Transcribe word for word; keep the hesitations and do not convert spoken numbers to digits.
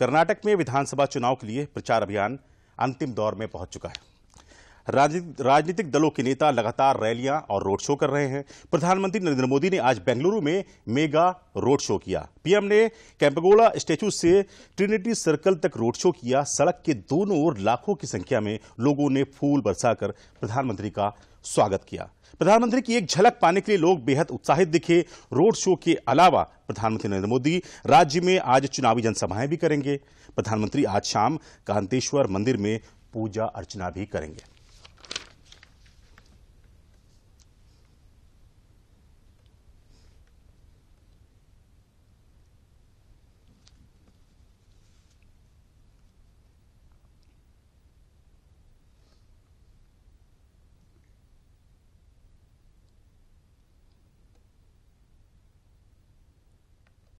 कर्नाटक में विधानसभा चुनाव के लिए प्रचार अभियान अंतिम दौर में पहुंच चुका है। राजनीतिक दलों के नेता लगातार रैलियां और रोड शो कर रहे हैं। प्रधानमंत्री नरेंद्र मोदी ने आज बेंगलुरु में मेगा रोड शो किया। पीएम ने केम्पेगौड़ा स्टैच्यू से ट्रिनिटी सर्कल तक रोड शो किया। सड़क के दोनों ओर लाखों की संख्या में लोगों ने फूल बरसाकर प्रधानमंत्री का स्वागत किया। प्रधानमंत्री की एक झलक पाने के लिए लोग बेहद उत्साहित दिखे। रोड शो के अलावा प्रधानमंत्री नरेंद्र मोदी राज्य में आज चुनावी जनसभाएं भी करेंगे। प्रधानमंत्री आज शाम कांतेश्वर मंदिर में पूजा अर्चना भी करेंगे।